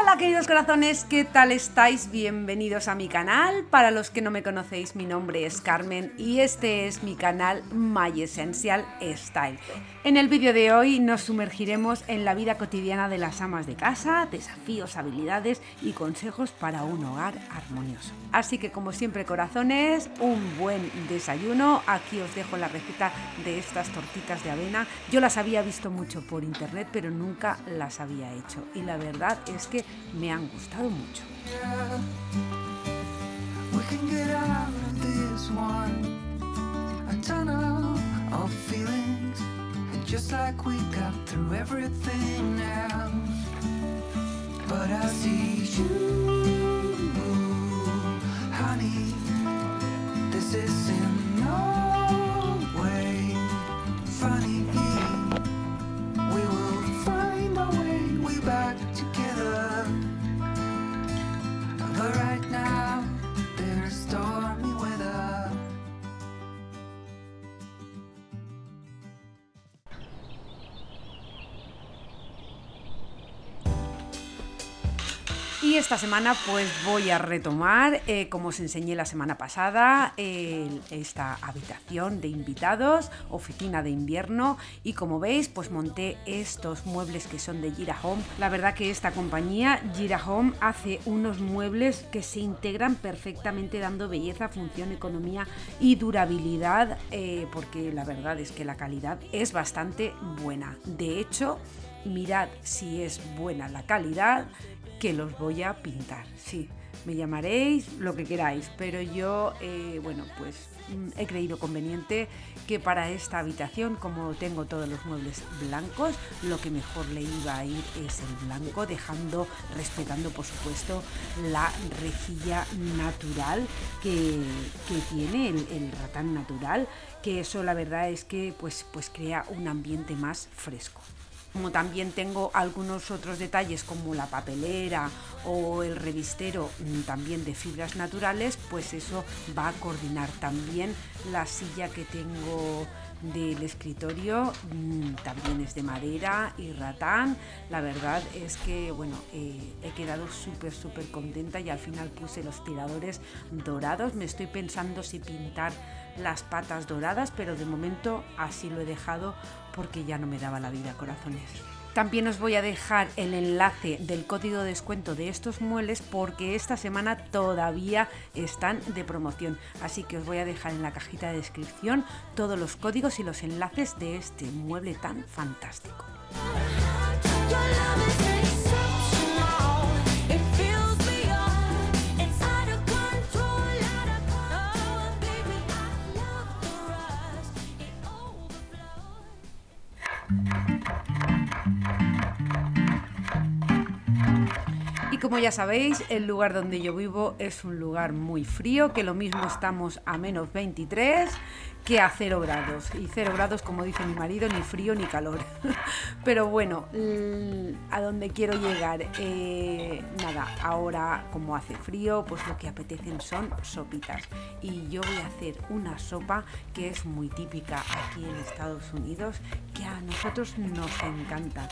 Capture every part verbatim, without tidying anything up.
Hola queridos corazones, ¿qué tal estáis? Bienvenidos a mi canal. Para los que no me conocéis, mi nombre es Carmen y este es mi canal My Essential Style. En el vídeo de hoy nos sumergiremos en la vida cotidiana de las amas de casa, desafíos, habilidades y consejos para un hogar armonioso. Así que como siempre corazones, un buen desayuno. Aquí os dejo la receta de estas tortitas de avena. Yo las había visto mucho por internet, pero nunca las había hecho y la verdad es que que me han gustado mucho. Y esta semana pues voy a retomar, eh, como os enseñé la semana pasada, eh, esta habitación de invitados, oficina de invierno, y como veis pues monté estos muebles que son de YitaHome. La verdad que esta compañía, YitaHome, hace unos muebles que se integran perfectamente dando belleza, función, economía y durabilidad, eh, porque la verdad es que la calidad es bastante buena. De hecho, mirad si es buena la calidad, que los voy a pintar. Sí, me llamaréis lo que queráis, pero yo, eh, bueno, pues he creído conveniente que para esta habitación, como tengo todos los muebles blancos, lo que mejor le iba a ir es el blanco, dejando, respetando por supuesto la rejilla natural que, que tiene el, el ratán natural, que eso la verdad es que pues, pues crea un ambiente más fresco. Como también tengo algunos otros detalles como la papelera o el revistero también de fibras naturales, pues eso va a coordinar. También la silla que tengo del escritorio también es de madera y ratán. La verdad es que bueno, eh, he quedado súper súper contenta y al final puse los tiradores dorados. Me estoy pensando si pintar las patas doradas, pero de momento así lo he dejado porque ya no me daba la vida, corazones. También os voy a dejar el enlace del código de descuento de estos muebles porque esta semana todavía están de promoción. Así que os voy a dejar en la cajita de descripción todos los códigos y los enlaces de este mueble tan fantástico. Como ya sabéis, el lugar donde yo vivo es un lugar muy frío, que lo mismo estamos a menos veintitrés que a cero grados. Y cero grados, como dice mi marido, ni frío ni calor. Pero bueno, a donde quiero llegar, eh, nada, ahora como hace frío, pues lo que apetecen son sopitas. Y yo voy a hacer una sopa que es muy típica aquí en Estados Unidos, que a nosotros nos encanta,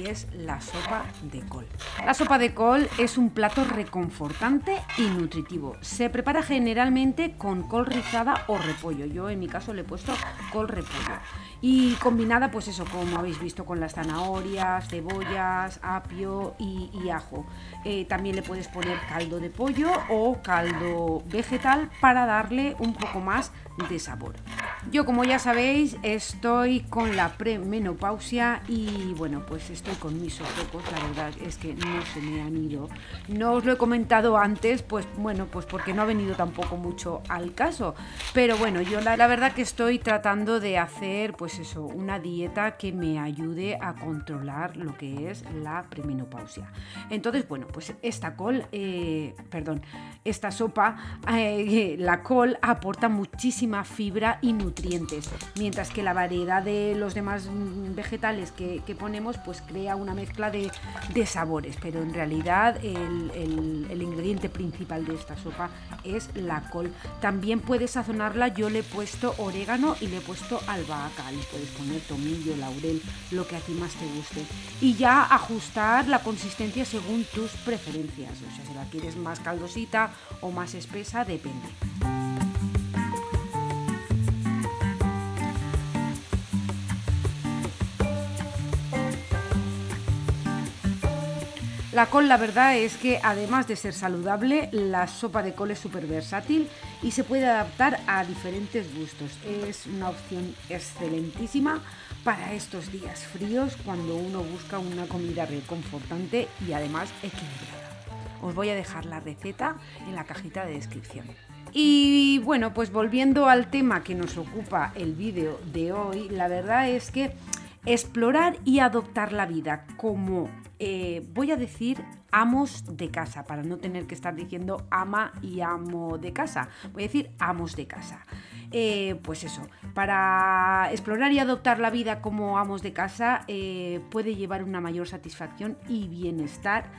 y es la sopa de col. La sopa de col es un plato reconfortante y nutritivo. Se prepara generalmente con col rizada o repollo. Yo en mi caso le he puesto col repollo y combinada pues eso, como habéis visto, con las zanahorias, cebollas, apio y, y ajo. Eh, también le puedes poner caldo de pollo o caldo vegetal para darle un poco más de sabor. Yo, como ya sabéis, estoy con la premenopausia y bueno, pues estoy con mis sofocos. La verdad es que no se me han ido. No os lo he comentado antes, pues bueno, pues porque no ha venido tampoco mucho al caso. Pero bueno, yo la, la verdad que estoy tratando de hacer pues eso, una dieta que me ayude a controlar lo que es la premenopausia. Entonces, bueno, pues esta col, eh, perdón, esta sopa, eh, la col aporta muchísima fibra y nutrientes nutrientes, mientras que la variedad de los demás vegetales que, que ponemos pues crea una mezcla de, de sabores, pero en realidad el, el, el ingrediente principal de esta sopa es la col. También puedes sazonarla, yo le he puesto orégano y le he puesto albahaca, le puedes poner tomillo, laurel, lo que a ti más te guste, y ya ajustar la consistencia según tus preferencias, o sea, si la quieres más caldosita o más espesa, depende. La col, la verdad es que además de ser saludable, la sopa de col es súper versátil y se puede adaptar a diferentes gustos. Es una opción excelentísima para estos días fríos, cuando uno busca una comida reconfortante y además equilibrada. Os voy a dejar la receta en la cajita de descripción. Y bueno, pues volviendo al tema que nos ocupa el vídeo de hoy, la verdad es que explorar y adoptar la vida como, eh, voy a decir, amos de casa, para no tener que estar diciendo ama y amo de casa, voy a decir amos de casa. Eh, pues eso, para explorar y adoptar la vida como amos de casa eh, puede llevar una mayor satisfacción y bienestar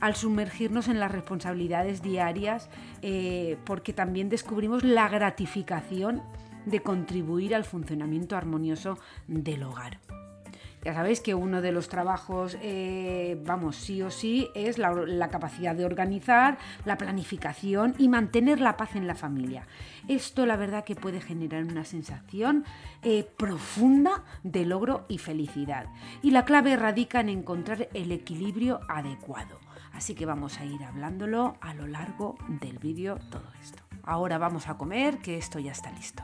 al sumergirnos en las responsabilidades diarias, eh, porque también descubrimos la gratificación de contribuir al funcionamiento armonioso del hogar. Ya sabéis que uno de los trabajos, eh, vamos, sí o sí, es la, la capacidad de organizar, la planificación y mantener la paz en la familia. Esto la verdad que puede generar una sensación eh, profunda de logro y felicidad. Y la clave radica en encontrar el equilibrio adecuado. Así que vamos a ir hablándolo a lo largo del vídeo todo esto. Ahora vamos a comer, que esto ya está listo.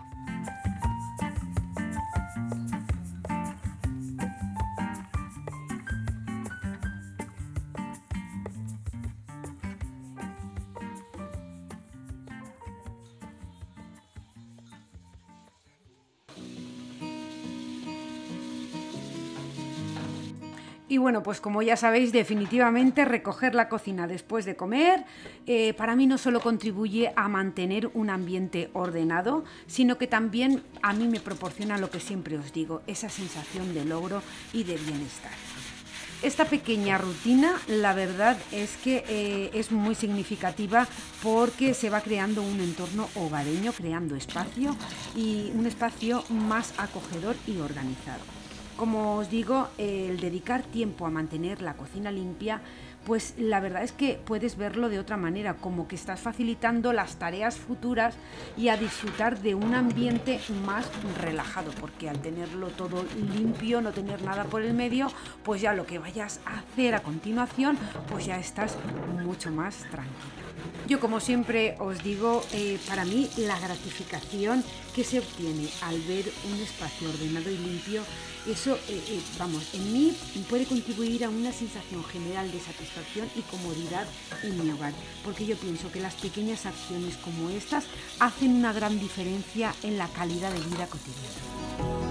Y bueno, pues como ya sabéis, definitivamente recoger la cocina después de comer eh, para mí no solo contribuye a mantener un ambiente ordenado, sino que también a mí me proporciona lo que siempre os digo, esa sensación de logro y de bienestar. Esta pequeña rutina, la verdad es que eh, es muy significativa porque se va creando un entorno hogareño, creando espacio y un espacio más acogedor y organizado. Como os digo, el dedicar tiempo a mantener la cocina limpia, pues la verdad es que puedes verlo de otra manera, como que estás facilitando las tareas futuras y a disfrutar de un ambiente más relajado, porque al tenerlo todo limpio, no tener nada por el medio, pues ya lo que vayas a hacer a continuación, pues ya estás mucho más tranquilo. Yo, como siempre os digo, eh, para mí la gratificación que se obtiene al ver un espacio ordenado y limpio, eso, eh, eh, vamos, en mí puede contribuir a una sensación general de satisfacción y comodidad en mi hogar, porque yo pienso que las pequeñas acciones como estas hacen una gran diferencia en la calidad de vida cotidiana.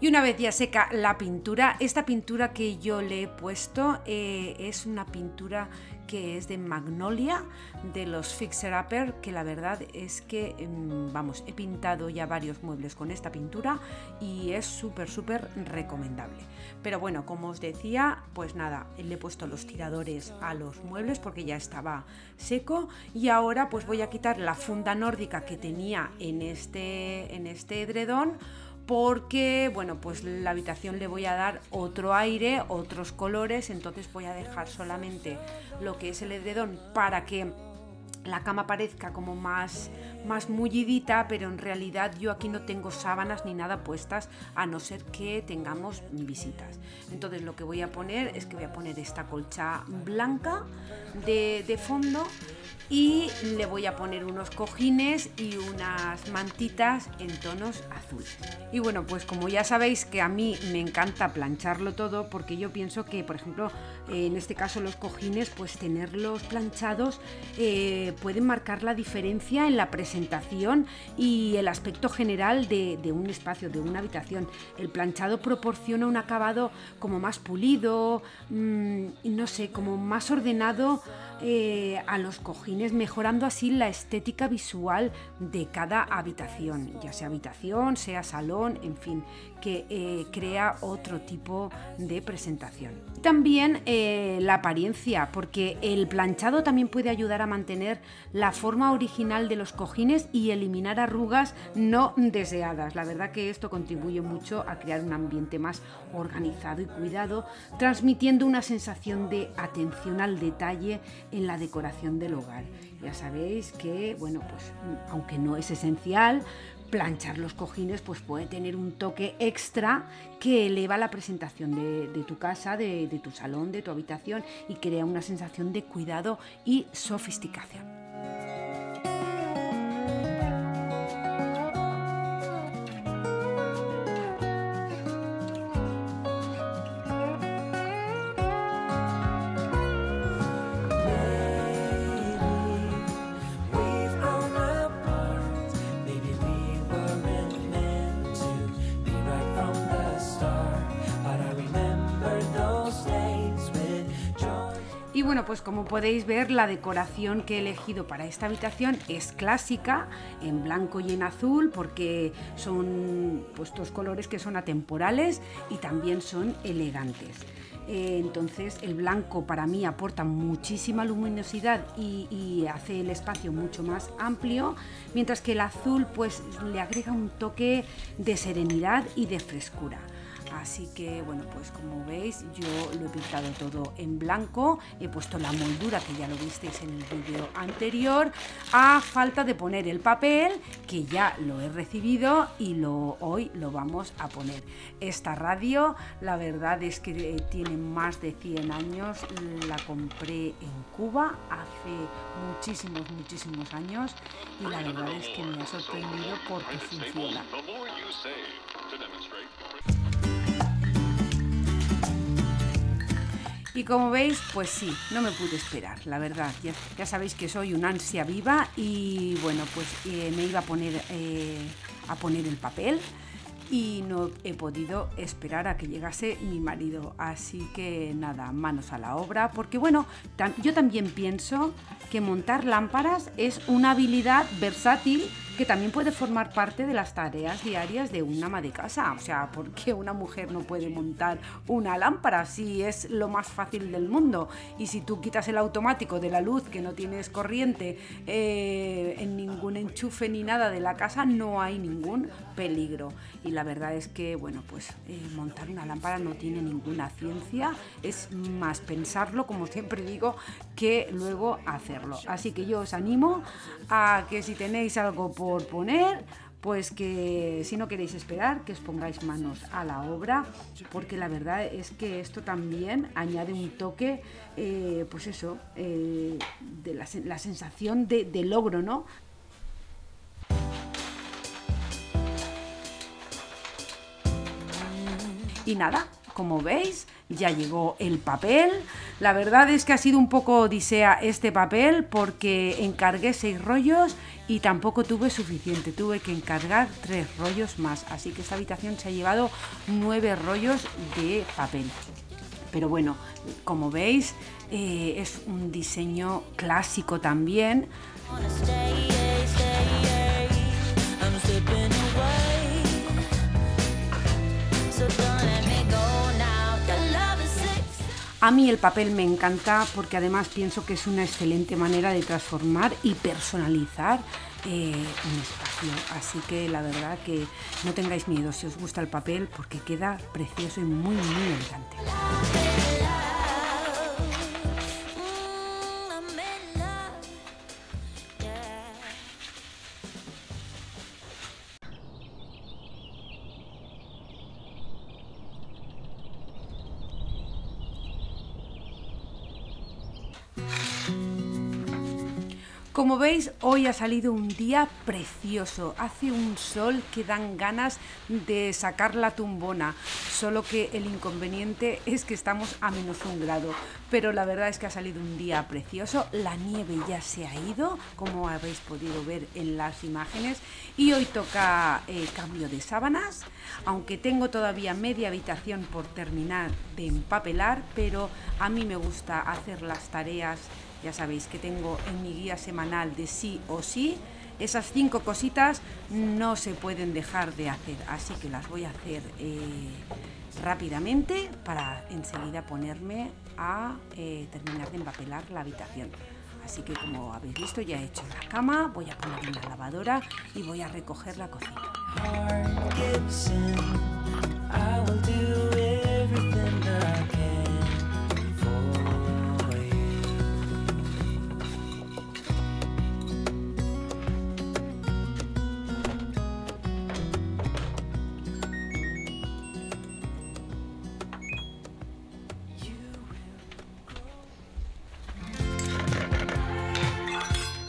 Y una vez ya seca la pintura, esta pintura que yo le he puesto eh, es una pintura que es de Magnolia, de los Fixer Upper, que la verdad es que, vamos, he pintado ya varios muebles con esta pintura y es súper, súper recomendable. Pero bueno, como os decía, pues nada, le he puesto los tiradores a los muebles porque ya estaba seco y ahora pues voy a quitar la funda nórdica que tenía en este, en este edredón, porque bueno, pues la habitación le voy a dar otro aire, otros colores, entonces voy a dejar solamente lo que es el edredón para que la cama parezca como más, más mullidita, pero en realidad yo aquí no tengo sábanas ni nada puestas, a no ser que tengamos visitas. Entonces lo que voy a poner es que voy a poner esta colcha blanca de, de fondo y le voy a poner unos cojines y unas mantitas en tonos azules. Y bueno, pues como ya sabéis que a mí me encanta plancharlo todo, porque yo pienso que, por ejemplo, en este caso los cojines, pues tenerlos planchados eh, pueden marcar la diferencia en la presentación y el aspecto general de, de un espacio, de una habitación. El planchado proporciona un acabado como más pulido, mmm, no sé, como más ordenado eh, a los cojines, mejorando así la estética visual de cada habitación, ya sea habitación, sea salón, en fin, que eh, crea otro tipo de presentación. También eh, la apariencia, porque el planchado también puede ayudar a mantener la forma original de los cojines y eliminar arrugas no deseadas. La verdad que esto contribuye mucho a crear un ambiente más organizado y cuidado, transmitiendo una sensación de atención al detalle en la decoración del hogar. Ya sabéis que, bueno, pues aunque no es esencial, planchar los cojines pues puede tener un toque extra que eleva la presentación de, de tu casa, de, de tu salón, de tu habitación, y crea una sensación de cuidado y sofisticación. Y bueno, pues como podéis ver, la decoración que he elegido para esta habitación es clásica, en blanco y en azul, porque son pues dos colores que son atemporales y también son elegantes. Entonces el blanco para mí aporta muchísima luminosidad y, y hace el espacio mucho más amplio, mientras que el azul pues le agrega un toque de serenidad y de frescura. Así que bueno, pues como veis, yo lo he pintado todo en blanco, he puesto la moldura que ya lo visteis en el vídeo anterior, a falta de poner el papel, que ya lo he recibido y lo, hoy lo vamos a poner. Esta radio, la verdad es que tiene más de cien años, la compré en Cuba hace muchísimos, muchísimos años, y la verdad es que me ha sorprendido porque funciona. Y como veis, pues sí, no me pude esperar, la verdad. Ya, ya sabéis que soy una ansia viva y bueno, pues eh, me iba a poner, eh, a poner el papel y no he podido esperar a que llegase mi marido. Así que nada, manos a la obra, porque bueno, tam yo también pienso que montar lámparas es una habilidad versátil que también puede formar parte de las tareas diarias de un ama de casa. O sea, ¿por qué una mujer no puede montar una lámpara si es lo más fácil del mundo? Y si tú quitas el automático de la luz, que no tienes corriente eh, en ningún enchufe ni nada de la casa, no hay ningún peligro. Y la verdad es que, bueno, pues eh, montar una lámpara no tiene ninguna ciencia, es más pensarlo, como siempre digo, que luego hacerlo. Así que yo os animo a que si tenéis algo por por poner, pues que si no queréis esperar, que os pongáis manos a la obra, porque la verdad es que esto también añade un toque, eh, pues eso, eh, de la, la sensación de, de logro, ¿no? Y nada, como veis, ya llegó el papel. La verdad es que ha sido un poco odisea este papel, porque encargué seis rollos y tampoco tuve suficiente, tuve que encargar tres rollos más, así que esta habitación se ha llevado nueve rollos de papel. Pero bueno, como veis, eh, es un diseño clásico también. A mí el papel me encanta, porque además pienso que es una excelente manera de transformar y personalizar eh, un espacio. Así que la verdad que no tengáis miedo si os gusta el papel, porque queda precioso y muy, muy elegante. Como veis, hoy ha salido un día precioso, hace un sol que dan ganas de sacar la tumbona, solo que el inconveniente es que estamos a menos un grado, pero la verdad es que ha salido un día precioso, la nieve ya se ha ido, como habéis podido ver en las imágenes, y hoy toca eh, cambio de sábanas, aunque tengo todavía media habitación por terminar de empapelar, pero a mí me gusta hacer las tareas. Ya sabéis que tengo en mi guía semanal de sí o sí, esas cinco cositas no se pueden dejar de hacer, así que las voy a hacer eh, rápidamente para enseguida ponerme a eh, terminar de empapelar la habitación. Así que como habéis visto ya he hecho la cama, voy a poner en la lavadora y voy a recoger la cocina.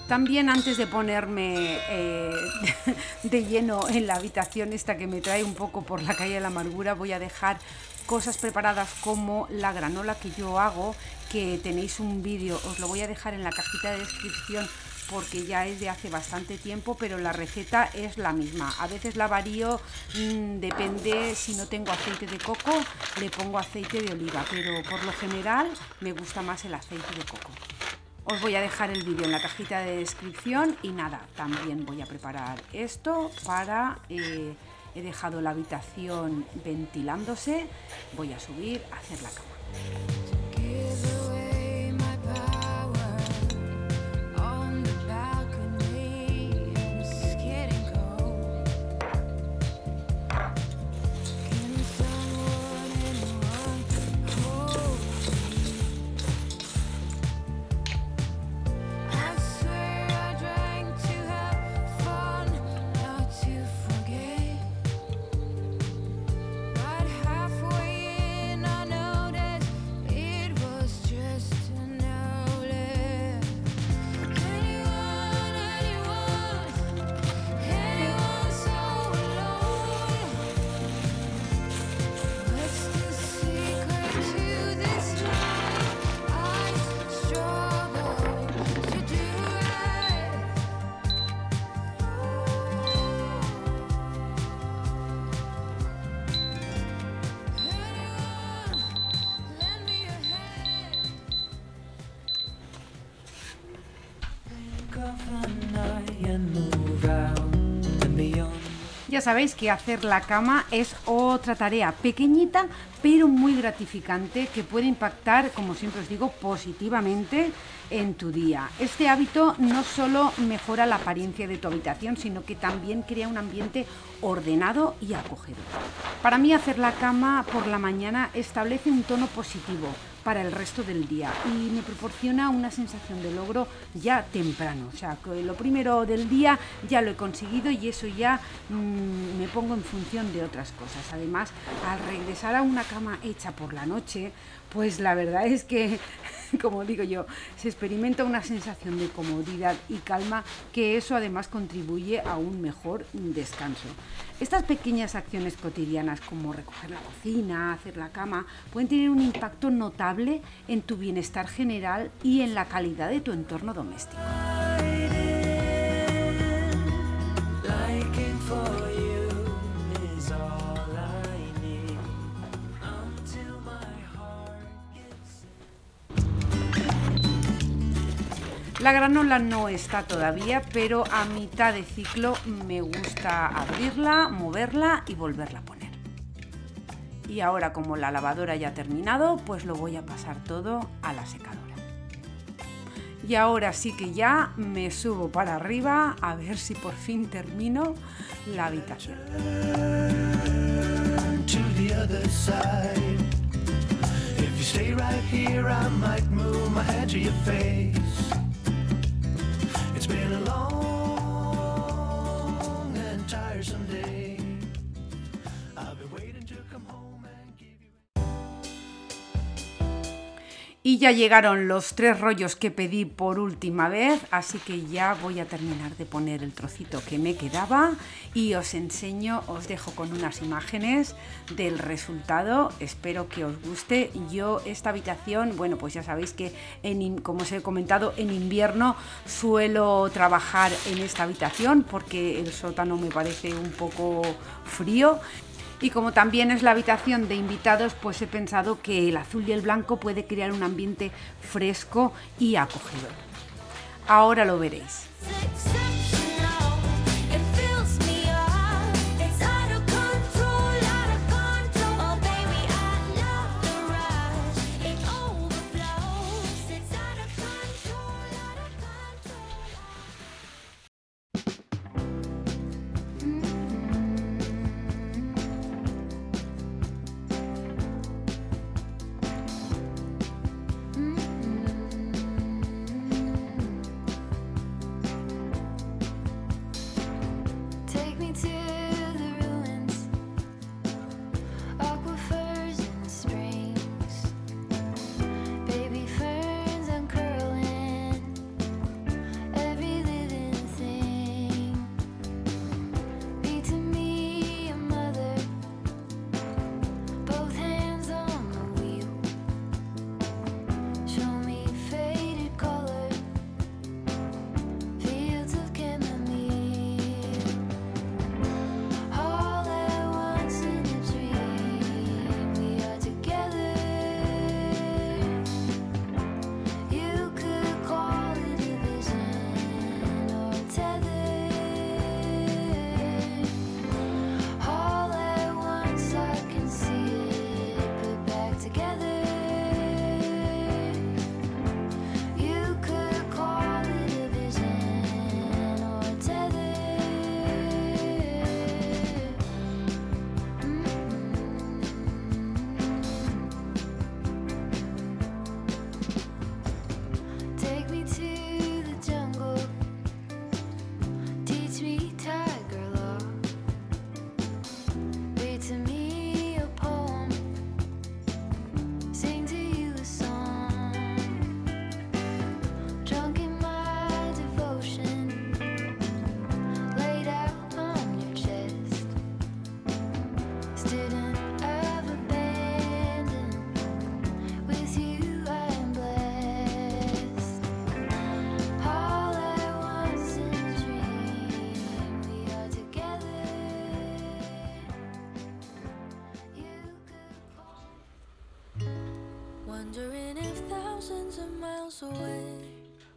También antes de ponerme eh, de lleno en la habitación esta que me trae un poco por la calle de la amargura, voy a dejar cosas preparadas como la granola que yo hago, que tenéis un vídeo, os lo voy a dejar en la cajita de descripción porque ya es de hace bastante tiempo, pero la receta es la misma. A veces la varío, mmm, depende, si no tengo aceite de coco le pongo aceite de oliva, pero por lo general me gusta más el aceite de coco. Os voy a dejar el vídeo en la cajita de descripción y nada, también voy a preparar esto para... Eh, he dejado la habitación ventilándose, voy a subir a hacer la cama. Ya sabéis que hacer la cama es otra tarea pequeñita pero muy gratificante que puede impactar, como siempre os digo, positivamente en tu día. Este hábito no solo mejora la apariencia de tu habitación, sino que también crea un ambiente ordenado y acogedor. Para mí hacer la cama por la mañana establece un tono positivo para el resto del día y me proporciona una sensación de logro ya temprano, o sea, que lo primero del día ya lo he conseguido y eso ya mmm, me pongo en función de otras cosas. Además, al regresar a una cama hecha por la noche, pues la verdad es que, como digo yo, se experimenta una sensación de comodidad y calma, que eso además contribuye a un mejor descanso. Estas pequeñas acciones cotidianas como recoger la cocina, hacer la cama, pueden tener un impacto notable en tu bienestar general y en la calidad de tu entorno doméstico. La granola no está todavía, pero a mitad de ciclo me gusta abrirla, moverla y volverla a poner. Y ahora, como la lavadora ya ha terminado, pues lo voy a pasar todo a la secadora. Y ahora sí que ya me subo para arriba a ver si por fin termino la habitación. Y ya llegaron los tres rollos que pedí por última vez, así que ya voy a terminar de poner el trocito que me quedaba y os enseño, os dejo con unas imágenes del resultado, espero que os guste. Yo esta habitación, bueno, pues ya sabéis que, en, como os he comentado, en invierno suelo trabajar en esta habitación porque el sótano me parece un poco frío. Y como también es la habitación de invitados, pues he pensado que el azul y el blanco puede crear un ambiente fresco y acogedor. Ahora lo veréis.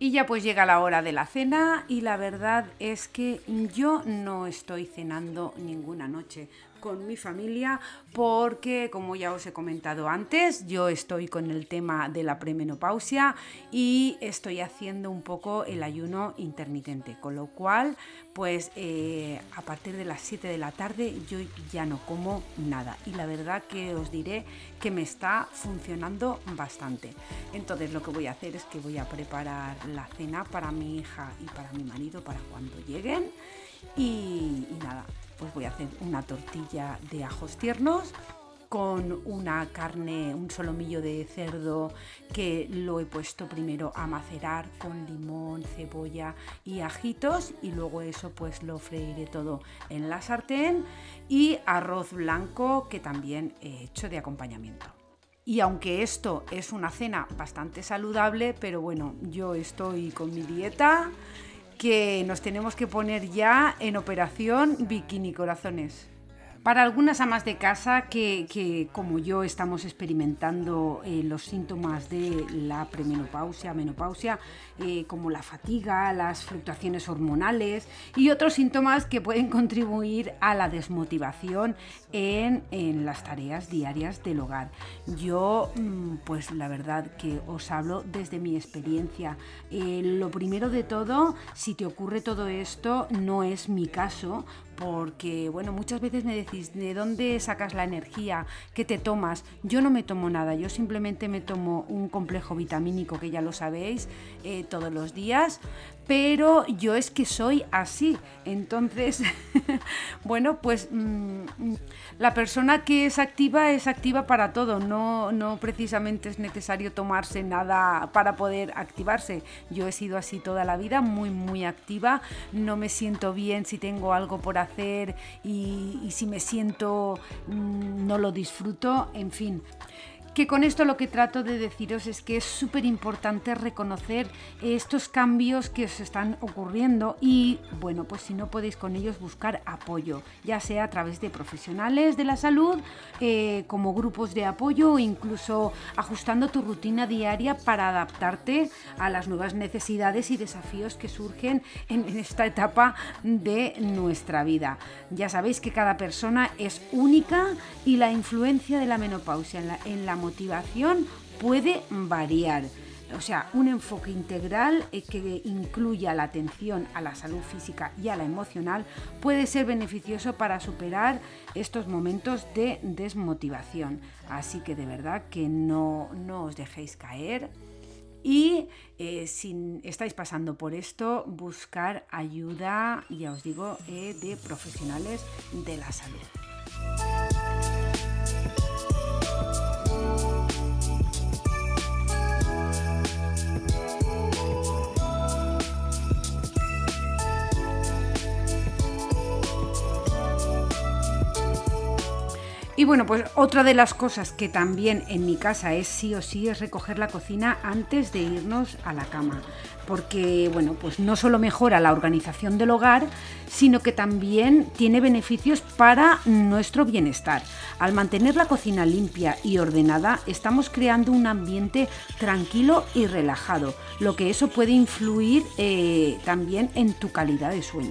Y ya pues llega la hora de la cena y la verdad es que yo no estoy cenando ninguna noche con mi familia porque, como ya os he comentado antes, yo estoy con el tema de la premenopausia y estoy haciendo un poco el ayuno intermitente, con lo cual pues eh, a partir de las siete de la tarde yo ya no como nada y la verdad que os diré que me está funcionando bastante. Entonces lo que voy a hacer es que voy a preparar la cena para mi hija y para mi marido para cuando lleguen y, y nada, pues voy a hacer una tortilla de ajos tiernos con una carne, un solomillo de cerdo que lo he puesto primero a macerar con limón, cebolla y ajitos y luego eso pues lo freiré todo en la sartén y arroz blanco que también he hecho de acompañamiento. Y aunque esto es una cena bastante saludable, pero bueno, yo estoy con mi dieta que nos tenemos que poner ya en operación bikini corazones. Para algunas amas de casa que, que como yo estamos experimentando eh, los síntomas de la premenopausia, menopausia, eh, como la fatiga, las fluctuaciones hormonales y otros síntomas que pueden contribuir a la desmotivación en, en las tareas diarias del hogar. Yo, pues la verdad que os hablo desde mi experiencia. Eh, lo primero de todo, si te ocurre todo esto, no es mi caso, porque bueno, muchas veces me decís ¿de dónde sacas la energía? ¿Qué te tomas? Yo no me tomo nada, yo simplemente me tomo un complejo vitamínico que ya lo sabéis eh, todos los días, pero yo es que soy así. Entonces, bueno, pues mmm, la persona que es activa es activa para todo, no, no precisamente es necesario tomarse nada para poder activarse. Yo he sido así toda la vida, muy muy activa, no me siento bien si tengo algo por hacer y, y si me siento mmm, no lo disfruto, en fin. Que con esto lo que trato de deciros es que es súper importante reconocer estos cambios que os están ocurriendo y, bueno, pues si no podéis con ellos, buscar apoyo, ya sea a través de profesionales de la salud, eh, como grupos de apoyo, o incluso ajustando tu rutina diaria para adaptarte a las nuevas necesidades y desafíos que surgen en, en esta etapa de nuestra vida. Ya sabéis que cada persona es única y la influencia de la menopausia en la, en la motivación puede variar. O sea, un enfoque integral que incluya la atención a la salud física y a la emocional puede ser beneficioso para superar estos momentos de desmotivación. Así que de verdad que no, no os dejéis caer. Y eh, si estáis pasando por esto, buscar ayuda, ya os digo, eh, de profesionales de la salud. Y bueno, pues otra de las cosas que también en mi casa es sí o sí es recoger la cocina antes de irnos a la cama, porque bueno, pues no solo mejora la organización del hogar, sino que también tiene beneficios para nuestro bienestar. Al mantener la cocina limpia y ordenada, estamos creando un ambiente tranquilo y relajado, lo que eso puede influir eh, también en tu calidad de sueño.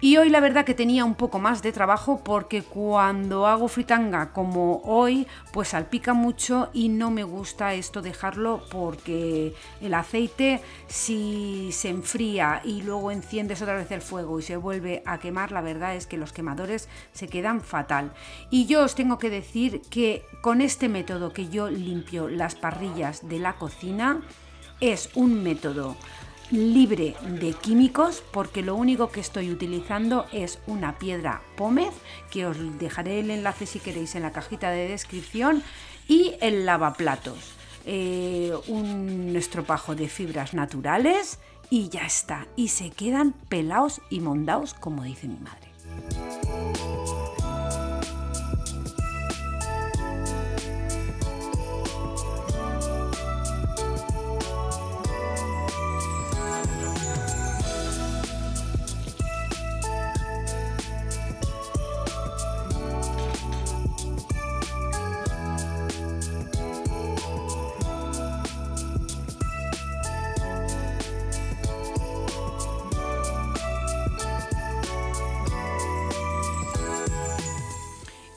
Y hoy la verdad que tenía un poco más de trabajo porque cuando hago fritanga como hoy, pues salpica mucho y no me gusta esto dejarlo, porque el aceite, si se enfría y luego enciendes otra vez el fuego y se vuelve a quemar, la verdad es que los quemadores se quedan fatal. Y yo os tengo que decir que con este método que yo limpio las parrillas de la cocina, es un método libre de químicos, porque lo único que estoy utilizando es una piedra pómez, que os dejaré el enlace si queréis en la cajita de descripción, y el lavaplatos, eh, un estropajo de fibras naturales, y ya está, y se quedan pelaos y mondaos, como dice mi madre.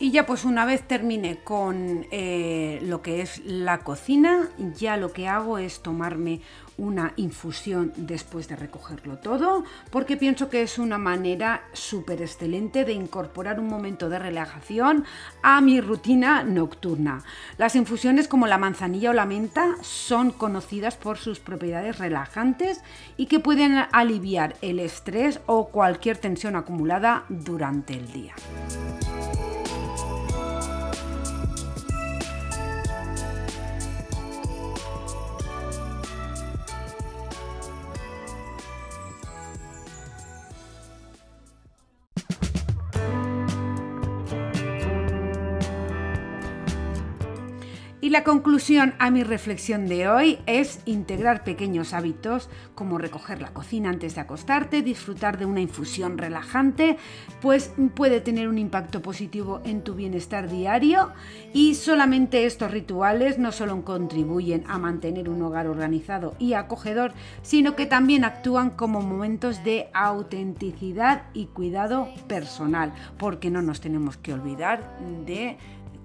Y ya pues una vez terminé con eh, lo que es la cocina, ya lo que hago es tomarme una infusión después de recogerlo todo, porque pienso que es una manera súper excelente de incorporar un momento de relajación a mi rutina nocturna. Las infusiones como la manzanilla o la menta son conocidas por sus propiedades relajantes y que pueden aliviar el estrés o cualquier tensión acumulada durante el día. la conclusión a mi reflexión de hoy es integrar pequeños hábitos como recoger la cocina antes de acostarte, disfrutar de una infusión relajante, pues puede tener un impacto positivo en tu bienestar diario, y solamente estos rituales no solo contribuyen a mantener un hogar organizado y acogedor, sino que también actúan como momentos de autenticidad y cuidado personal, porque no nos tenemos que olvidar de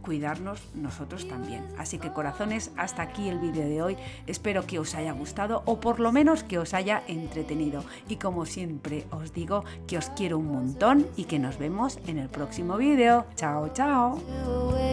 cuidarnos nosotros también. Así que corazones, hasta aquí el vídeo de hoy. Espero que os haya gustado o por lo menos que os haya entretenido. Y como siempre os digo que os quiero un montón y que nos vemos en el próximo vídeo. Chao, chao.